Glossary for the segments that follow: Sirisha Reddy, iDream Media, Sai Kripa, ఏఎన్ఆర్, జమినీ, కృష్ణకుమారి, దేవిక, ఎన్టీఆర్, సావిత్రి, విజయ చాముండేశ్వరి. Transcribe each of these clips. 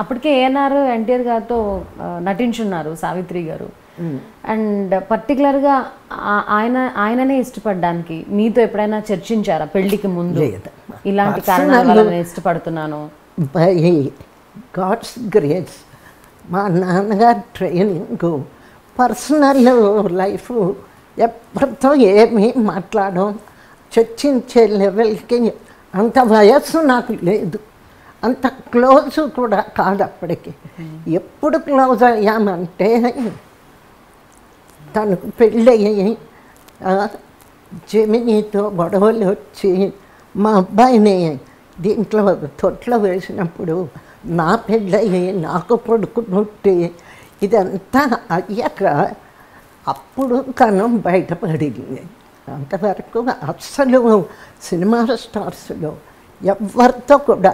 అప్పటికే ఏఎన్ఆర్ ఎన్టీఆర్ గారితో నటించున్నారు సావిత్రి గారు అండ్ పర్టికులర్ గా ఆయననే ఇష్టపడడానికి మీతో ఎప్పుడైనా చర్చించారా పెళ్లికి ముందు ఇలాంటి కారణాల వల్ల ఇష్టపడుతున్నాను గాడ్స్ గ్రేస్ మా నాన్నగారు ట్రైనింగ్ పర్సనల్ లైఫ్ ఎప్పటితో ఏమీ మాట్లాడడం చర్చించే లెవెల్కి అంత వయస్సు నాకు లేదు అంత క్లోజ్ కూడా కాదు అప్పటికి ఎప్పుడు క్లోజ్ అయ్యామంటే తనకు పెళ్ళయ్యి జమినీతో గొడవలు వచ్చి మా అబ్బాయిని దీంట్లో తొట్లో వేసినప్పుడు నా పెళ్ళయ్యి నాకు కొడుకు పుట్టి ఇదంతా అయ్యాక అప్పుడు తను బయటపడింది అంతవరకు అస్సలు సినిమా స్టార్స్లో ఎవరితో కూడా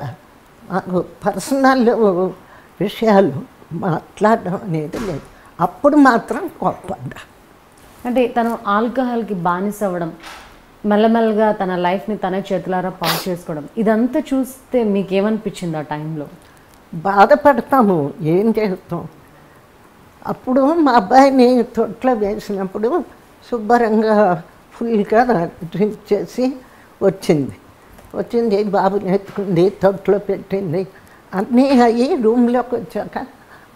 మాకు పర్సనల్ విషయాలు మాట్లాడడం అనేది లేదు అప్పుడు మాత్రం కోపడ్డా అంటే తను ఆల్కహాల్కి బానిస అవ్వడం మెల్లమెల్లగా తన లైఫ్ని తన చేతులారా పాస్ చేసుకోవడం ఇదంతా చూస్తే మీకేమనిపించింది ఆ టైంలో బాధపడతాము ఏం చేస్తాం అప్పుడు మా అబ్బాయిని తొట్లో వేసినప్పుడు శుభ్రంగా ఫుల్గా డ్రింక్ చేసి వచ్చింది బాబు ఎత్తుకుంది తొట్లో పెట్టింది అన్నీ అయ్యి రూమ్లోకి వచ్చాక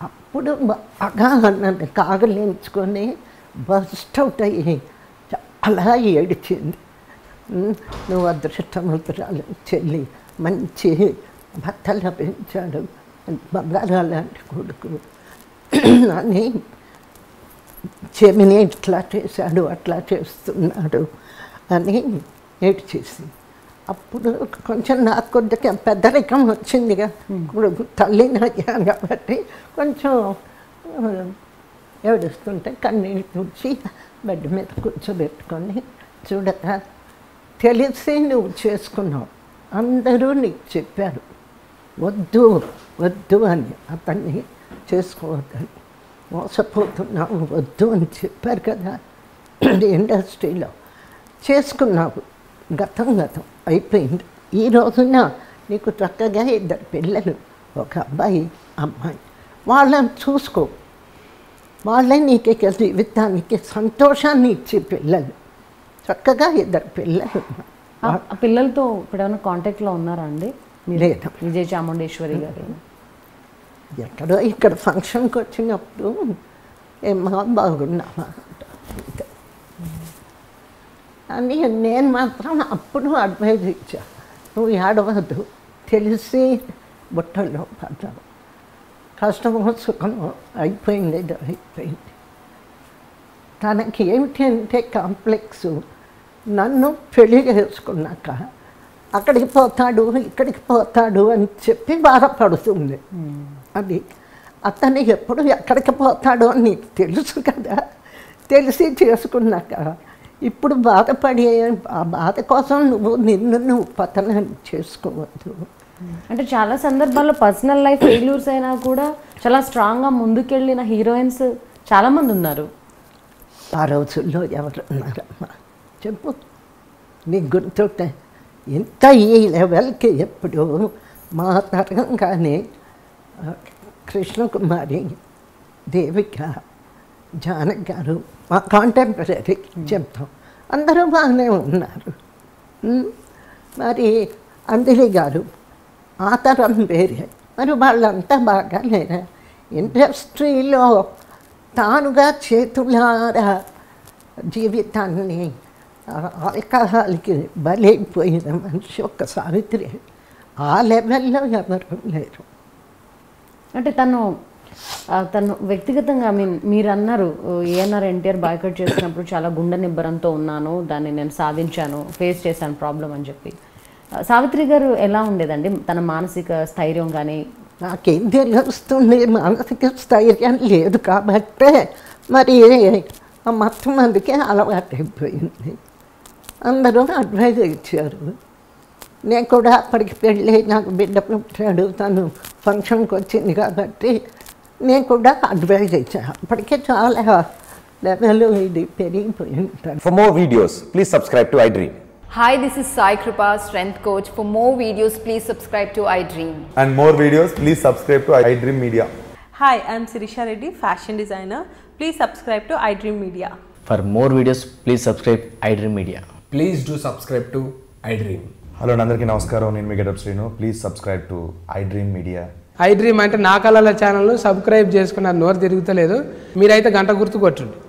అప్పుడు బాగా నన్ను కాగలించుకొని బస్ట్ అవుట్ అయ్యి చాలా ఏడిచింది నువ్వు అదృష్టమంతురాలు చెల్లి మంచి భర్త లభించాడు బంగారం లాంటి కొడుకు అని చెమిని ఇట్లా చేశాడు అట్లా చేస్తున్నాడు అని ఏడిచేసింది అప్పుడు కొంచెం నాకు కొద్దిగా పెద్దరికం వచ్చిందిగా ఇప్పుడు తల్లిని అయ్యాను కాబట్టి కొంచెం ఏడుస్తుంటే కన్నీళ్ళు తుడిచి బెడ్ మీద కూర్చోబెట్టుకొని చూడక తెలిసి నువ్వు చేసుకున్నావు అందరూ నీకు చెప్పారు వద్దు వద్దు అని అతన్ని చేసుకోవద్దని మోసపోతున్నావు వద్దు అని చెప్పారు కదా ఇండస్ట్రీలో చేసుకున్నావు గతం అయిపోయింది ఈ రోజున నీకు చక్కగా ఇద్దరు పిల్లలు ఒక అబ్బాయి అమ్మాయి వాళ్ళని చూసుకో వాళ్ళే నీకు ఇక జీవితానికి సంతోషాన్ని ఇచ్చే పిల్లలు చక్కగా ఇద్దరు పిల్లలు పిల్లలతో ఇప్పుడు ఏమైనా కాంటాక్ట్లో ఉన్నారా అండి లేదా విజయ చాముండేశ్వరి గారు ఎక్కడో ఇక్కడ ఫంక్షన్కి వచ్చినప్పుడు ఏమో బాగున్నామా అని నేను మాత్రం అప్పుడు అడ్వైజ్ ఇచ్చా నువ్వు ఏడవద్దు తెలిసి బుట్టలో పడ్డావు కష్టమో సుఖమో అయిపోయింది అయిపోయింది తనకి ఏమిటి అంటే కాంప్లెక్స్ నన్ను పెళ్లి చేసుకున్నాక అక్కడికి పోతాడు ఇక్కడికి పోతాడు అని చెప్పి బాధపడుతుంది అది అతను ఎప్పుడు ఎక్కడికి పోతాడో అని నీకు తెలుసు కదా తెలిసి చేసుకున్నాక ఇప్పుడు బాధపడే ఆ బాధ కోసం నువ్వు నిన్ను పతనం చేసుకోవద్దు అంటే చాలా సందర్భాల్లో పర్సనల్ లైఫ్ ఫెయిల్యూర్స్ అయినా కూడా చాలా స్ట్రాంగ్గా ముందుకెళ్ళిన హీరోయిన్స్ చాలామంది ఉన్నారు ఆ రోజుల్లో ఎవరు ఉన్నారమ్మా చెప్పు నీకు గుర్తుంటే ఇంత ఈ లెవెల్కి ఎప్పుడు మా తరంగానే కృష్ణకుమారి దేవిక జానక్ గారు మా కాంటెంపరీ చెప్తాం అందరూ బాగానే ఉన్నారు మరి అంజలి గారు ఆ తరం వేరే మరి వాళ్ళంతా బాగా లేరా ఇండస్ట్రీలో తానుగా చేతులారా జీవితాన్ని ఆల్కహాల్కి బలైపోయిన మనిషి ఒక సావిత్రి ఆ లెవెల్లో ఎవరు లేరు అంటే తను వ్యక్తిగతంగా మీరు అన్నారు ఏఎన్ఆర్ ఎన్టీఆర్ బాయ్కట్ చేసినప్పుడు చాలా గుండె నిబ్బరంతో ఉన్నాను దాన్ని నేను సాధించాను ఫేస్ చేశాను ప్రాబ్లం అని చెప్పి సావిత్రి గారు ఎలా ఉండేదండి తన మానసిక స్థైర్యం కానీ నాకేం తెలుస్తుంది మానసిక స్థైర్యం లేదు కాబట్టి మరి మొత్తం మందికి అలవాటు అయిపోయింది అందరూ అడ్వైజ్ ఇచ్చారు నేను కూడా అప్పటికి పెళ్ళి నాకు బిడ్డ పుట్టాడు తను ఫంక్షన్కి వచ్చింది కాబట్టి నేను కూడా అడ్వైజ్ ఇచ్చాను అప్పటికే చాలా లెవెల్ ఇది పెరిగిపోయి ఉంటాను for more videos please subscribe to I dream Hi, this is Sai Kripa, Strength Coach. For more videos, please subscribe to iDream. And more videos, please subscribe to iDream Media. Hi, I am Sirisha Reddy, Fashion Designer. Please subscribe to iDream Media. For more videos, please subscribe iDream Media. Please do subscribe to iDream. Hello, Nandarki Namaskaram. Nenu Meeku Srinu. Please subscribe to iDream Media. iDream ante na kalala channel lo subscribe cheskunna noru tirugutaledu. Meeraithe ganta gurtu kottandi.